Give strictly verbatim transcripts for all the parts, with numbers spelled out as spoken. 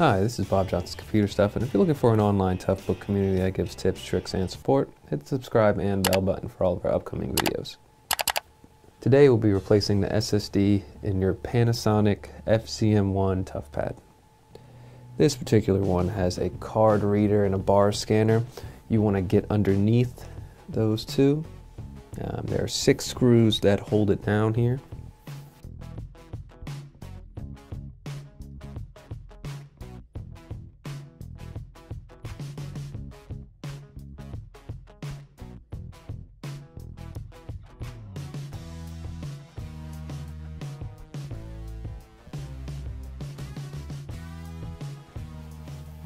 Hi, this is Bob Johnson's Computer Stuff, and if you're looking for an online Toughbook community that gives tips, tricks, and support, hit the subscribe and bell button for all of our upcoming videos. Today we'll be replacing the S S D in your Panasonic F Z M one Toughpad. This particular one has a card reader and a bar scanner. You want to get underneath those two. Um, there are six screws that hold it down here.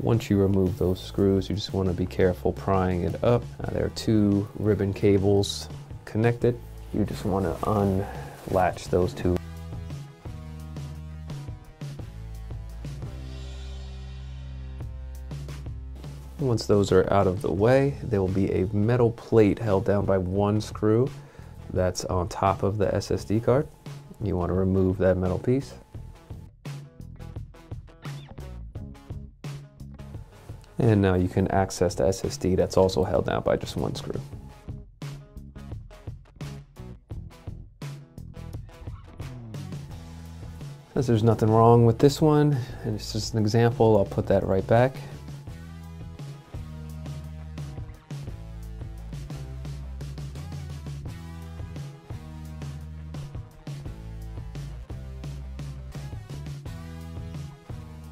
Once you remove those screws, you just want to be careful prying it up. Now, there are two ribbon cables connected. You just want to unlatch those two. Once those are out of the way, there will be a metal plate held down by one screw that's on top of the S S D card. You want to remove that metal piece. And now you can access the S S D that's also held down by just one screw. Since there's nothing wrong with this one, and it's just an example, I'll put that right back.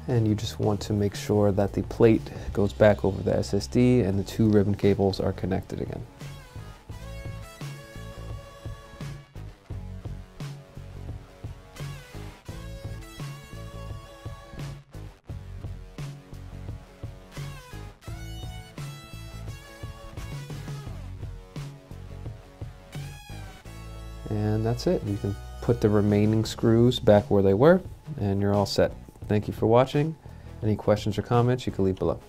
And you just want to make sure that the plate goes back over the S S D and the two ribbon cables are connected again. And that's it. You can put the remaining screws back where they were and you're all set. Thank you for watching. Any questions or comments you can leave below.